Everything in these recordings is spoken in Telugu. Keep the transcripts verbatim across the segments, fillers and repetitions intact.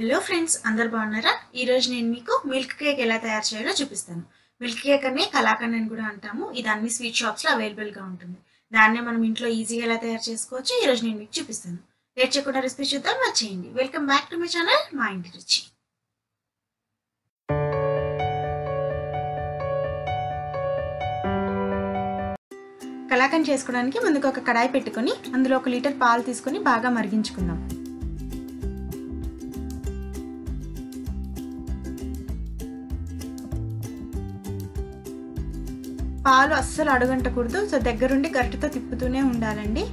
హలో ఫ్రెండ్స్, అందరు బాగున్నారా? ఈరోజు నేను మీకు మిల్క్ కేక్ ఎలా తయారు చేయాలో చూపిస్తాను. మిల్క్ కేక్ అనే కలాకండ్ అని కూడా అంటాము. ఇది అన్ని స్వీట్ షాప్స్లో అవైలబుల్గా ఉంటుంది. దాన్నే మనం ఇంట్లో ఈజీగా ఎలా తయారు చేసుకోవచ్చు ఈరోజు నేను మీకు చూపిస్తాను. లేట్ చేయకుండా రెసిపీ చూద్దాం, వచ్చేయండి. Welcome back to my channel మా ఇంటి రుచి. కలాకండ్ చేసుకోవడానికి ముందుకు ఒక కడాయి పెట్టుకొని అందులో ఒక లీటర్ పాలు తీసుకొని బాగా మరిగించుకుందాం. పాలు అస్సలు అడుగంటకూడదు, సో దగ్గరుండి గరిటెతో తిప్పుతూనే ఉండాలండి.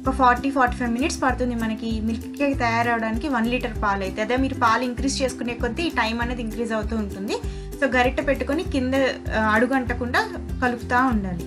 ఒక ఫార్టీ ఫార్టీ ఫైవ్ మినిట్స్ పడుతుంది మనకి మిల్క్ కేక్ తయారవడానికి వన్ లీటర్ పాలు అయితే. అదే మీరు పాలు ఇంక్రీజ్ చేసుకునే కొద్దీ ఈ టైం అనేది ఇంక్రీజ్ అవుతూ ఉంటుంది. సో గరిటె పెట్టుకొని కింద అడుగంటకుండా కలుపుతూ ఉండాలి.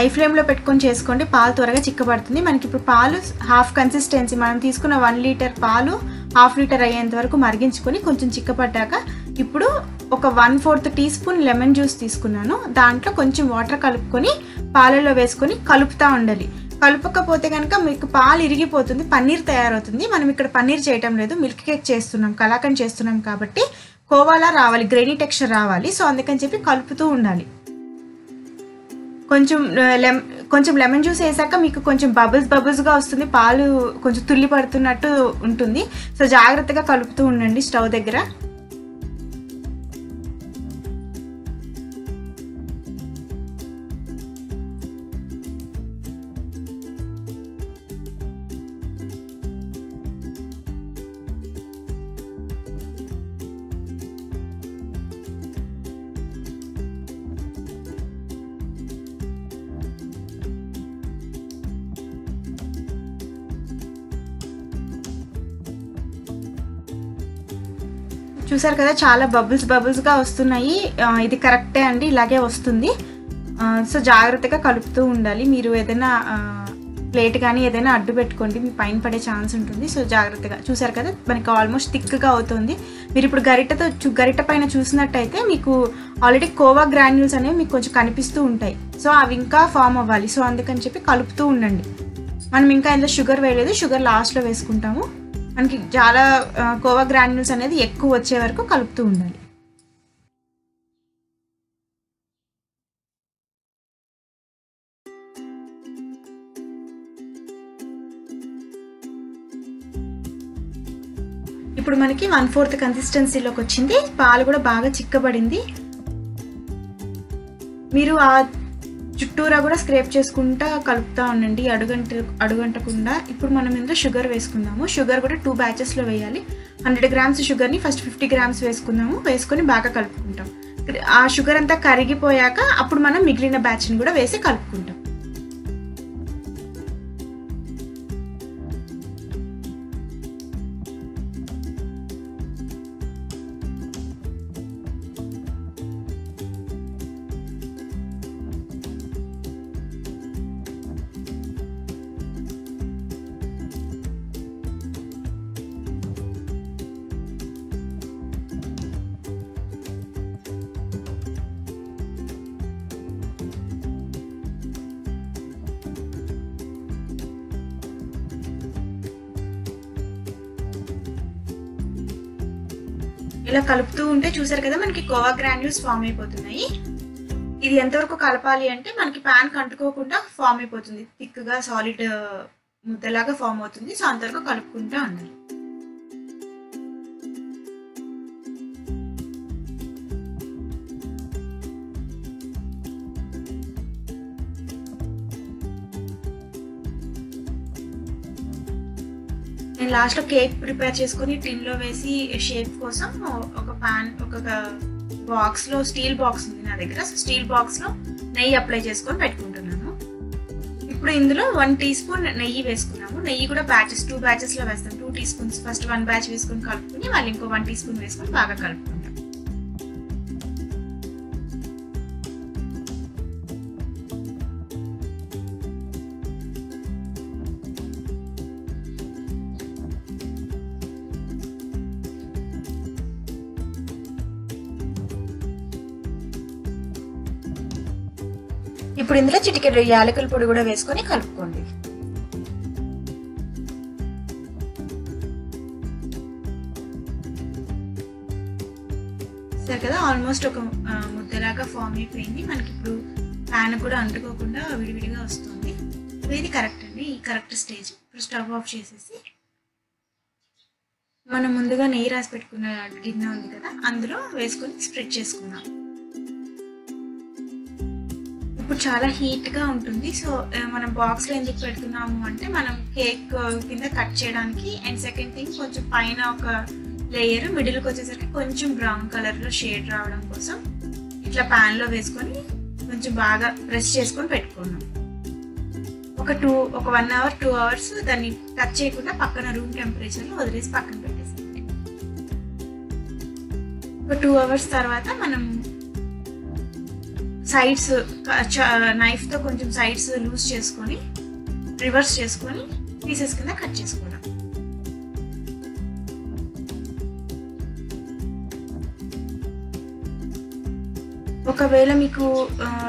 హై ఫ్లేమ్లో పెట్టుకొని చేసుకోండి, పాలు త్వరగా చిక్కబడుతుంది. మనకి ఇప్పుడు పాలు హాఫ్ కన్సిస్టెన్సీ, మనం తీసుకున్న వన్ లీటర్ పాలు హాఫ్ లీటర్ అయ్యేంత వరకు మరిగించుకొని కొంచెం చిక్కబడ్డాక ఇప్పుడు ఒక one fourth teaspoon lemon juice తీసుకున్నాను. దాంట్లో కొంచెం వాటర్ కలుపుకొని పాలలో వేసుకొని కలుపుతూ ఉండాలి. కలుపకపోతే కనుక మీకు పాలు ఇరిగిపోతుంది, పన్నీర్ తయారవుతుంది. మనం ఇక్కడ పన్నీర్ చేయటం లేదు, మిల్క్ కేక్ చేస్తున్నాం, కలాకండ్ చేస్తున్నాం కాబట్టి కోవాలా రావాలి, గ్రైనీ టెక్స్చర్ రావాలి. సో అందుకని చెప్పి కలుపుతూ ఉండాలి. కొంచెం లెమ్ కొంచెం లెమన్ జ్యూస్ వేసాక మీకు కొంచెం బబుల్స్ బబుల్స్గా వస్తుంది, పాలు కొంచెం తుల్లి పడుతున్నట్టు ఉంటుంది. సో జాగ్రత్తగా కలుపుతూ ఉండండి స్టవ్ దగ్గర. చూసారు కదా, చాలా బబుల్స్ బబుల్స్గా వస్తున్నాయి. ఇది కరెక్టే అండి, ఇలాగే వస్తుంది. సో జాగ్రత్తగా కలుపుతూ ఉండాలి. మీరు ఏదైనా ప్లేట్ కానీ ఏదైనా అడ్డు పెట్టుకోండి, మీ పైన పడే ఛాన్స్ ఉంటుంది. సో జాగ్రత్తగా చూసారు కదా, మనకి ఆల్మోస్ట్ థిక్గా అవుతుంది. మీరు ఇప్పుడు గరిటతో చూ గరిట పైన చూసినట్టయితే మీకు ఆల్రెడీ కోవా గ్రాన్యూల్స్ అనేవి మీకు కొంచెం కనిపిస్తూ ఉంటాయి. సో అవి ఇంకా ఫామ్ అవ్వాలి. సో అందుకని చెప్పి కలుపుతూ ఉండండి. మనం ఇంకా ఇందులో షుగర్ వేయలేదు, షుగర్ లాస్ట్లో వేసుకుంటాము. మనకి చాలా కోవా గ్రాన్యూల్స్ అనేది ఎక్కువ వచ్చే వరకు కలుపుతూ ఉండాలి. ఇప్పుడు మనకి వన్ ఫోర్త్ కన్సిస్టెన్సీలోకి వచ్చింది, పాలు కూడా బాగా చిక్కబడింది. మీరు ఆ చుట్టూరా కూడా స్క్రేప్ చేసుకుంటా కలుపుతూ ఉండండి, అడుగంట అడుగంటకుండా. ఇప్పుడు మనం ఇందులో షుగర్ వేసుకుందాము. షుగర్ కూడా టూ బ్యాచెస్లో వేయాలి. హండ్రెడ్ గ్రామ్స్ షుగర్ని ఫస్ట్ ఫిఫ్టీ గ్రామ్స్ వేసుకుందాము. వేసుకొని బాగా కలుపుకుంటాం. ఆ షుగర్ అంతా కరిగిపోయాక అప్పుడు మనం మిగిలిన బ్యాచ్ని కూడా వేసి కలుపుకుంటాం. ఇలా కలుపుతూ ఉంటే చూసారు కదా, మనకి కోవా గ్రాన్యూల్స్ ఫామ్ అయిపోతున్నాయి. ఇది ఎంతవరకు కలపాలి అంటే మనకి ప్యాన్ కంటుకోకుండా ఫామ్ అయిపోతుంది, థిక్గా సాలిడ్ ముద్దలాగా ఫామ్ అవుతుంది. సో అంతవరకు కలుపుకుంటూ ఉండాలి. నేను లాస్ట్లో కేక్ ప్రిపేర్ చేసుకొని టిన్లో వేసి షేప్ కోసం ఒక ప్యాన్ ఒక బాక్స్లో, స్టీల్ బాక్స్ ఉంది నా దగ్గర, సో స్టీల్ బాక్స్లో నెయ్యి అప్లై చేసుకొని పెట్టుకుంటున్నాను. ఇప్పుడు ఇందులో వన్ టీ స్పూన్ నెయ్యి వేసుకున్నాము. నెయ్యి కూడా బ్యాచెస్ టూ బ్యాచెస్లో వేస్తాం. Two teaspoons first one batch వేసుకొని కలుపుకుని మళ్ళీ ఇంకో వన్ టీ స్పూన్ వేసుకొని బాగా కలుపుకుంటాం. ఇప్పుడు ఇందులో చిటికెడు యాలకుల పొడి కూడా వేసుకొని కలుపుకోండి. సరే కదా, ఆల్మోస్ట్ ఒక ముద్దలాగా ఫామ్ అయిపోయింది మనకి. ఇప్పుడు ప్యాన్ కూడా అంటుకోకుండా విడివిడిగా వస్తుంది. ఇది కరెక్ట్ అండి, ఈ కరెక్ట్ స్టేజ్. ఇప్పుడు స్టవ్ ఆఫ్ చేసేసి మనం ముందుగా నెయ్యి రాసి పెట్టుకున్న గిన్నె ఉంది కదా, అందులో వేసుకొని స్ప్రెడ్ చేసుకుందాం. ఇప్పుడు చాలా హీట్గా ఉంటుంది. సో మనం బాక్స్లో ఎందుకు పెడుతున్నాము అంటే మనం కేక్ కింద కట్ చేయడానికి, అండ్ సెకండ్ థింగ్ కొంచెం పైన ఒక లేయర్, మిడిల్కి వచ్చేసరికి కొంచెం బ్రౌన్ కలర్లో షేడ్ రావడం కోసం ఇట్లా ప్యాన్లో వేసుకొని కొంచెం బాగా ప్రెస్ చేసుకొని పెట్టుకున్నాం. ఒక టూ ఒక వన్ అవర్ టూ అవర్స్ దాన్ని టచ్ చేయకుండా పక్కన రూమ్ టెంపరేచర్లో వదిలేసి పక్కన పెట్టేసాం. ఒక టూ అవర్స్ తర్వాత మనం సైడ్స్ నైఫ్తో కొంచెం సైడ్స్ లూజ్ చేసుకొని రివర్స్ చేసుకొని పీసెస్ కింద కట్ చేసుకోవడం. ఒకవేళ మీకు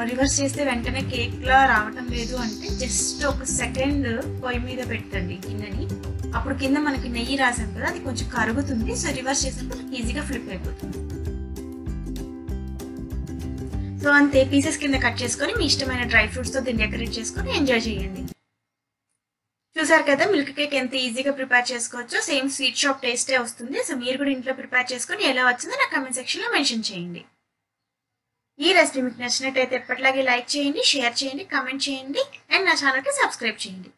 రివర్స్ చేస్తే వెంటనే కేక్లా రావటం లేదు అంటే జస్ట్ ఒక సెకండ్ పొయ్యి మీద పెట్టండి గిన్నెని. అప్పుడు కింద మనకి నెయ్యి రాసాం కదా, అది కొంచెం కరుగుతుంది. సో రివర్స్ చేసినప్పుడు ఈజీగా ఫ్లిప్ అయిపోతుంది. సో అంతే, పీసెస్ కింద కట్ చేసుకొని మీ ఇష్టమైన డ్రై ఫ్రూట్స్తో దీన్ని డెకరేట్ చేసుకొని ఎంజాయ్ చేయండి. చూసారు కదా మిల్క్ కేక్ ఎంత ఈజీగా ప్రిపేర్ చేసుకోవచ్చో. సేమ్ స్వీట్ షాప్ టేస్టే వస్తుంది. సో మీరు కూడా ఇంట్లో ప్రిపేర్ చేసుకొని ఎలా వచ్చిందో నా కమెంట్ సెక్షన్లో మెన్షన్ చేయండి. ఈ రెసిపీ మీకు నచ్చినట్టయితే ఎప్పటిలాగే లైక్ చేయండి, షేర్ చేయండి, కామెంట్ చేయండి, అండ్ నా ఛానల్కి సబ్స్క్రైబ్ చేయండి.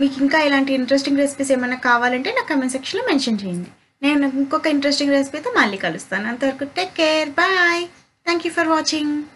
మీకు ఇంకా ఇలాంటి ఇంట్రెస్టింగ్ రెసిపీస్ ఏమైనా కావాలంటే నా కామెంట్ సెక్షన్లో మెన్షన్ చేయండి. నేను ఇంకొక ఇంట్రెస్టింగ్ రెసిపీతో మళ్ళీ కలుస్తాను. అంతవరకు take care, bye. Thank you for watching.